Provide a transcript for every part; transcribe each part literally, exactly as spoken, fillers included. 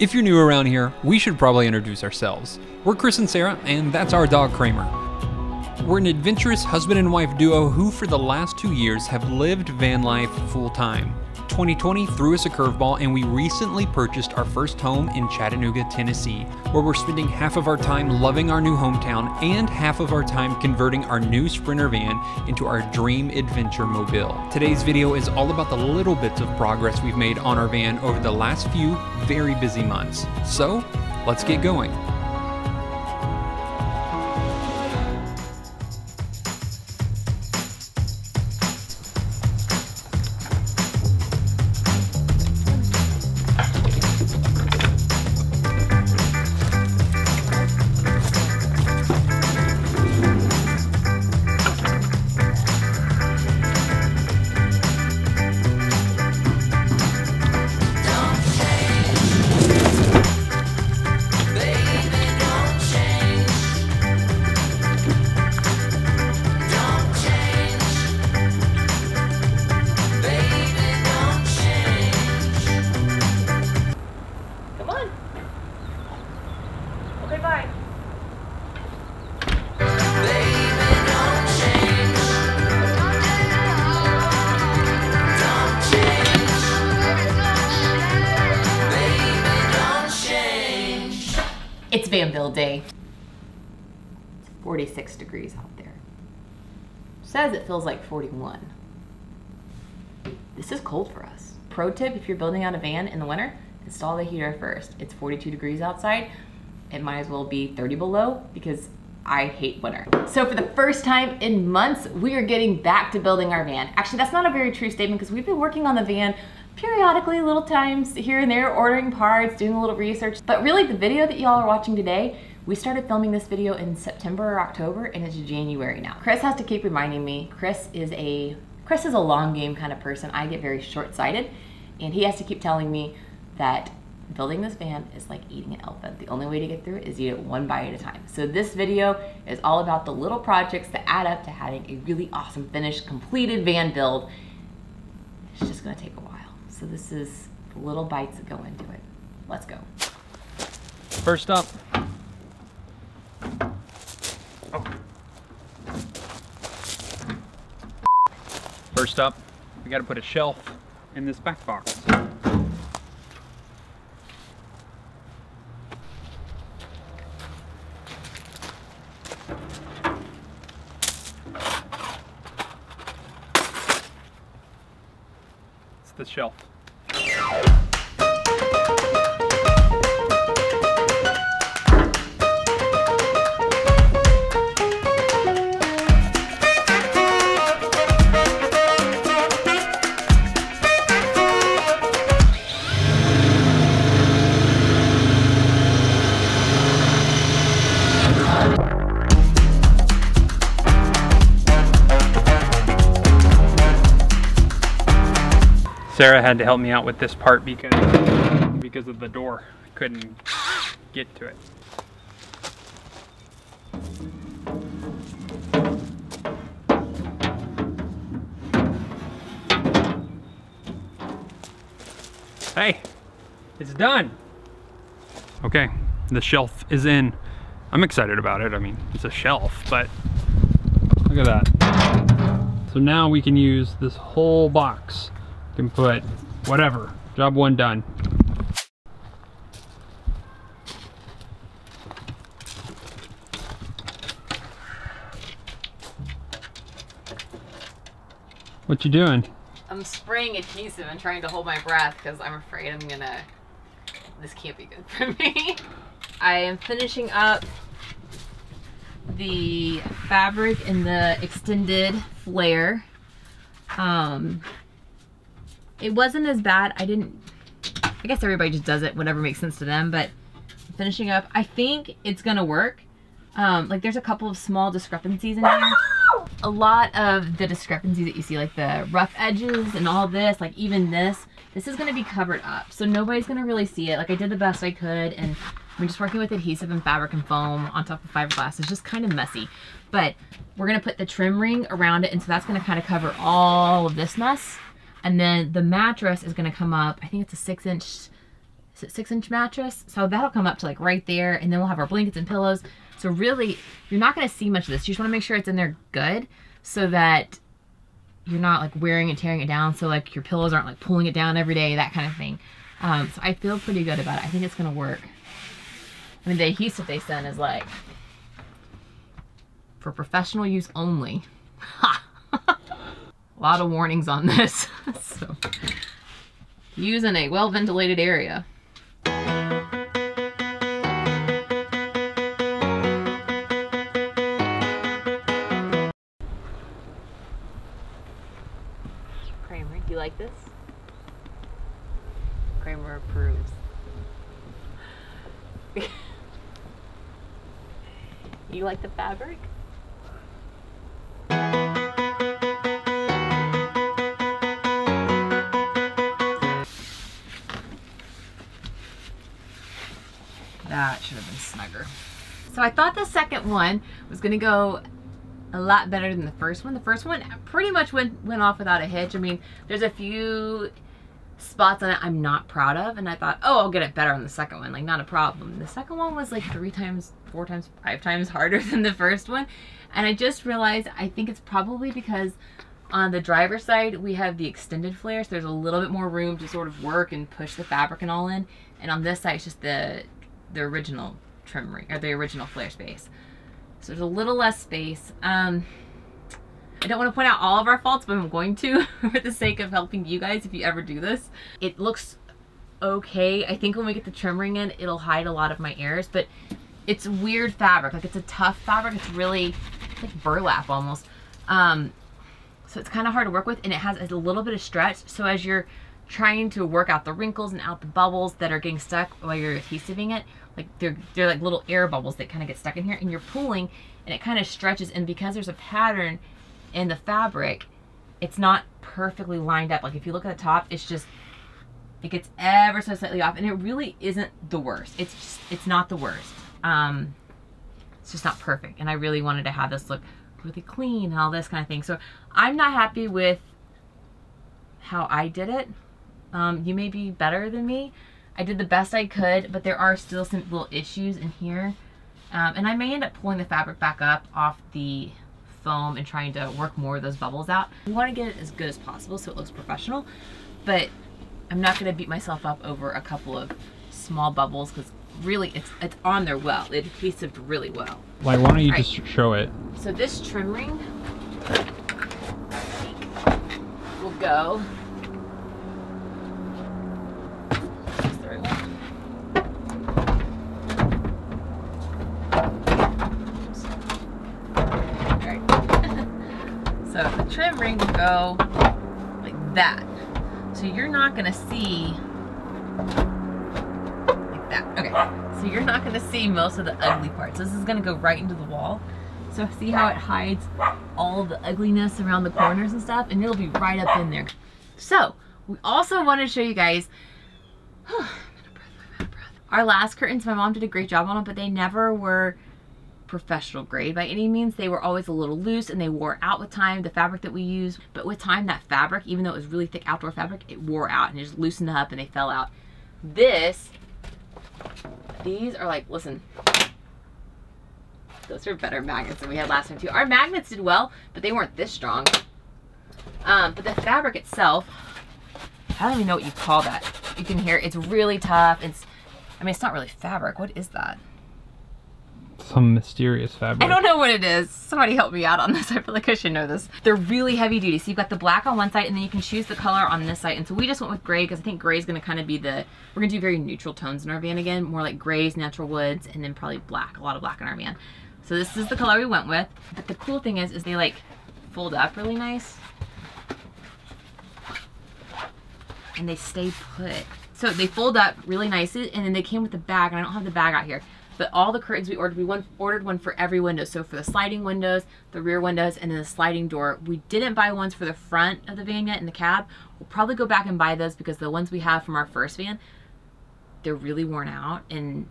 If you're new around here, we should probably introduce ourselves. We're Chris and Sarah, and that's our dog Kramer. We're an adventurous husband and wife duo who for the last two years have lived van life full time. twenty twenty threw us a curveball, and we recently purchased our first home in Chattanooga, Tennessee, where we're spending half of our time loving our new hometown and half of our time converting our new Sprinter van into our dream adventure mobile. Today's video is all about the little bits of progress we've made on our van over the last few very busy months. So let's get going. It's van build day. It's forty-six degrees out there. It says it feels like forty-one. This is cold for us. Pro tip, if you're building out a van in the winter, install the heater first. It's forty-two degrees outside. It might as well be thirty below because I hate winter. So for the first time in months, we are getting back to building our van. Actually, that's not a very true statement because we've been working on the van periodically, little times here and there, ordering parts, doing a little research. But really the video that y'all are watching today, we started filming this video in September or October, and it's January now. Chris has to keep reminding me, Chris is a, Chris is a long game kind of person. I get very short-sighted, and he has to keep telling me that building this van is like eating an elephant. The only way to get through it is eat it one bite at a time. So this video is all about the little projects that add up to having a really awesome finished, completed van build. It's just gonna take a while. So this is the little bites that go into it. Let's go. First up. Oh. First up, we gotta put a shelf in this back box. It's the shelf. Sarah had to help me out with this part because because of the door. I couldn't get to it. Hey, it's done. Okay, the shelf is in. I'm excited about it. I mean, it's a shelf, but look at that. So now we can use this whole box. Can put whatever. Job one done. What you doing? I'm spraying adhesive and trying to hold my breath because I'm afraid I'm gonna, this can't be good for me. I am finishing up the fabric in the extended flare. Um, It wasn't as bad. I didn't, I guess everybody just does it, whatever makes sense to them, but finishing up, I think it's gonna work. Um, like there's a couple of small discrepancies in here. A lot of the discrepancies that you see, like the rough edges and all this, like even this, this is gonna be covered up. So nobody's gonna really see it. Like I did the best I could, and I'm just working with adhesive and fabric and foam on top of fiberglass. It's just kind of messy, but we're gonna put the trim ring around it. And so that's gonna kind of cover all of this mess. And then the mattress is gonna come up, I think it's a six inch It's a six inch mattress. So that'll come up to like right there. And then we'll have our blankets and pillows. So really, you're not going to see much of this. You just want to make sure it's in there good so that you're not like wearing and tearing it down. So like your pillows aren't like pulling it down every day, that kind of thing. Um, so I feel pretty good about it. I think it's going to work. I mean, the adhesive they sent is like for professional use only. Ha! A lot of warnings on this. So, use in a well-ventilated area. Kramer, do you like this? Kramer approves. You like the fabric? That should have been snugger. So I thought the second one was gonna go a lot better than the first one. The first one pretty much went, went off without a hitch. I mean, there's a few spots on it I'm not proud of, and I thought, oh, I'll get it better on the second one, like not a problem. The second one was like three times, four times, five times harder than the first one. And I just realized, I think it's probably because on the driver's side, we have the extended flare, so there's a little bit more room to sort of work and push the fabric and all in. And on this side, it's just the the original trim ring, or the original flare space. So there's a little less space. Um, I don't want to point out all of our faults, but I'm going to for the sake of helping you guys if you ever do this. It looks okay. I think when we get the trim ring in, it'll hide a lot of my errors, but it's weird fabric. Like, it's a tough fabric. It's really, it's like burlap almost. Um, so it's kind of hard to work with, and it has a little bit of stretch. So as you're trying to work out the wrinkles and out the bubbles that are getting stuck while you're adhesiving it, like they're, they're like little air bubbles that kind of get stuck in here, and you're pulling and it kind of stretches. And because there's a pattern in the fabric, it's not perfectly lined up. Like if you look at the top, it's just, it gets ever so slightly off, and it really isn't the worst. It's just, it's not the worst. Um, it's just not perfect. And I really wanted to have this look really clean and all this kind of thing. So I'm not happy with how I did it. Um, you may be better than me. I did the best I could, but there are still some little issues in here. Um, and I may end up pulling the fabric back up off the foam and trying to work more of those bubbles out. You want to get it as good as possible so it looks professional, but I'm not going to beat myself up over a couple of small bubbles, because really it's it's on there well. It adhesived really well. Like, why don't you just show it? So this trim ring will go trim ring will go like that. So you're not gonna see like that. Okay, so you're not gonna see most of the ugly parts. This is gonna go right into the wall. So see how it hides all the ugliness around the corners and stuff, and it'll be right up in there. So we also want to show you guys whew, I'm out of breath, I'm out of breath. Our last curtains. My mom did a great job on them, but they never were professional grade by any means. They were always a little loose, and they wore out with time, the fabric that we used. But with time, that fabric, even though it was really thick outdoor fabric, it wore out and it just loosened up and they fell out. This, these are like, listen, those are better magnets than we had last time too. Our magnets did well, but they weren't this strong. Um, but the fabric itself, I don't even know what you call that. You can hear it's really tough. It's, I mean, it's not really fabric. What is that? Some mysterious fabric. I don't know what it is. Somebody help me out on this. I feel like I should know this. They're really heavy duty. So you've got the black on one side, and then you can choose the color on this side. And so we just went with gray, because I think gray is going to kind of be the, we're going to do very neutral tones in our van again, more like grays, natural woods, and then probably black, a lot of black in our van. So this is the color we went with. But the cool thing is, is they like fold up really nice and they stay put. So they fold up really nicely, and then they came with a bag, and I don't have the bag out here. But all the curtains we ordered, we one, ordered one for every window. So for the sliding windows, the rear windows, and then the sliding door. We didn't buy ones for the front of the van yet in the cab. We'll probably go back and buy those, because the ones we have from our first van, they're really worn out, and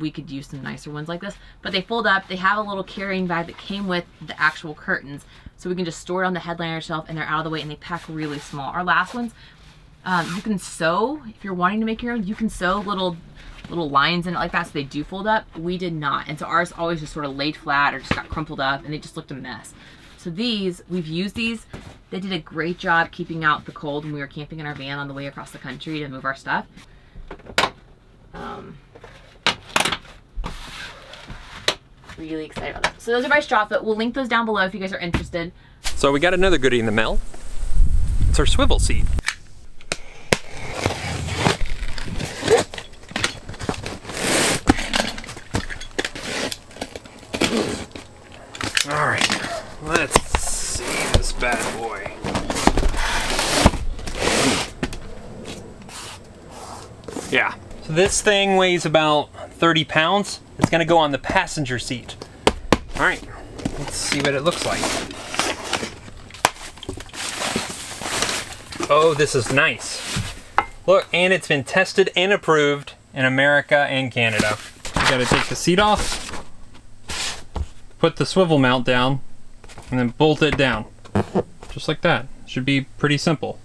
we could use some nicer ones like this. But they fold up. They have a little carrying bag that came with the actual curtains. So we can just store it on the headliner shelf, and they're out of the way, and they pack really small. Our last ones, Um, you can sew, if you're wanting to make your own, you can sew little little lines in it like that so they do fold up. We did not. And so ours always just sort of laid flat or just got crumpled up and they just looked a mess. So these, we've used these. They did a great job keeping out the cold when we were camping in our van on the way across the country to move our stuff. Um, really excited about that. So those are by Strawfoot. We'll link those down below if you guys are interested. So we got another goodie in the mail. It's our swivel seat. Yeah, so this thing weighs about thirty pounds. It's gonna go on the passenger seat. All right, let's see what it looks like. Oh, this is nice. Look, and it's been tested and approved in America and Canada. You gotta take the seat off, put the swivel mount down, and then bolt it down. Just like that. Should be pretty simple.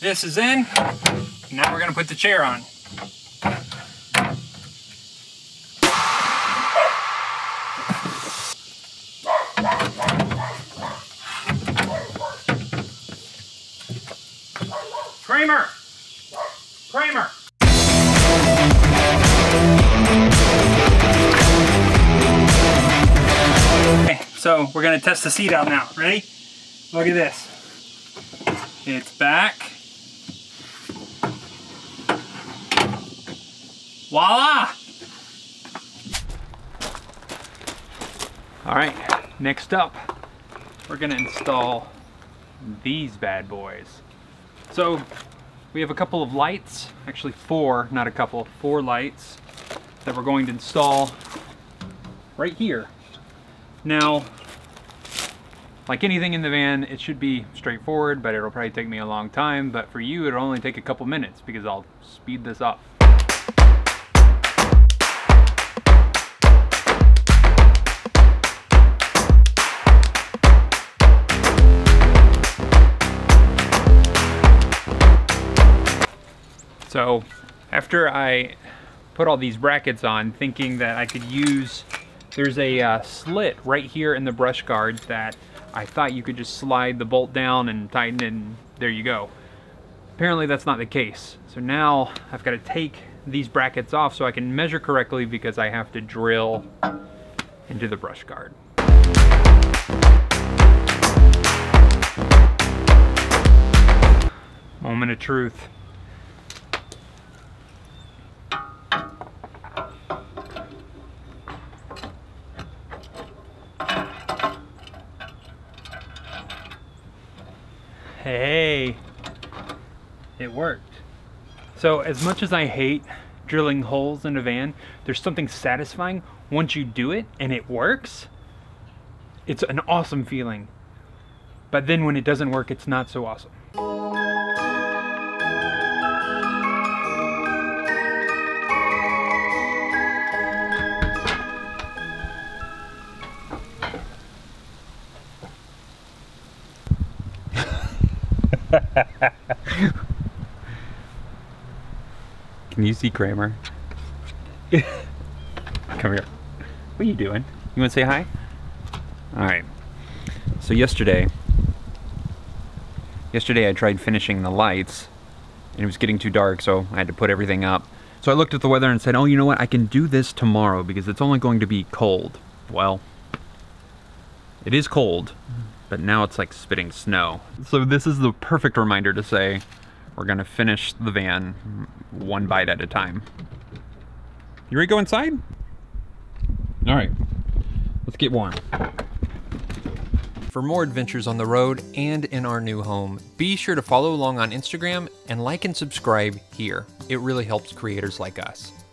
This is in, now we're gonna put the chair on. Kramer, Kramer. Okay, so we're gonna test the seat out now, ready? Look at this, it's back. Voila! All right, next up, we're gonna install these bad boys. So we have a couple of lights, actually four, not a couple, four lights that we're going to install right here. Now, like anything in the van, it should be straightforward, but it'll probably take me a long time. But for you, it'll only take a couple minutes because I'll speed this up. So after I put all these brackets on, thinking that I could use, there's a uh, slit right here in the brush guard that I thought you could just slide the bolt down and tighten it and there you go. Apparently that's not the case. So now I've got to take these brackets off so I can measure correctly because I have to drill into the brush guard. Moment of truth. Hey, it worked. So as much as I hate drilling holes in a van, there's something satisfying once you do it and it works. It's an awesome feeling. But then when it doesn't work, it's not so awesome. Can you see Kramer? Come here. What are you doing? You want to say hi? All right. So yesterday, yesterday I tried finishing the lights and it was getting too dark, so I had to put everything up. So I looked at the weather and said, oh, you know what? I can do this tomorrow because it's only going to be cold. Well, it is cold, but now it's like spitting snow. So this is the perfect reminder to say, we're gonna finish the van one bite at a time. You ready to go inside? All right, let's get warm. For more adventures on the road and in our new home, be sure to follow along on Instagram and like and subscribe here. It really helps creators like us.